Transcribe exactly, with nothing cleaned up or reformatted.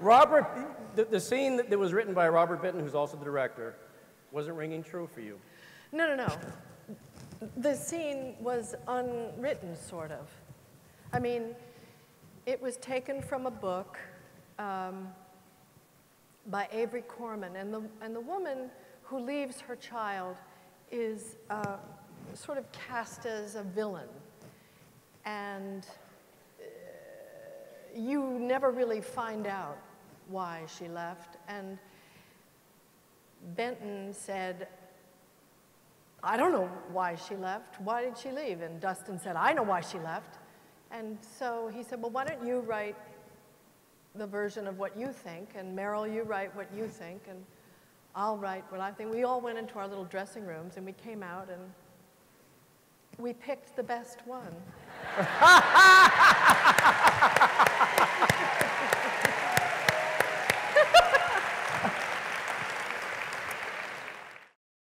Robert, the, the scene that was written by Robert Benton, who's also the director, wasn't ringing true for you. No, no, no. The scene was unwritten, sort of. I mean, it was taken from a book um, by Avery Corman, and the, and the woman who leaves her child is uh, sort of cast as a villain. And uh, you never really find out why she left. And Benton said, I don't know why she left. Why did she leave? And Dustin said, I know why she left. And so he said, well, why don't you write the version of what you think, and Meryl, you write what you think, and I'll write what I think. We all went into our little dressing rooms, and we came out, and we picked the best one.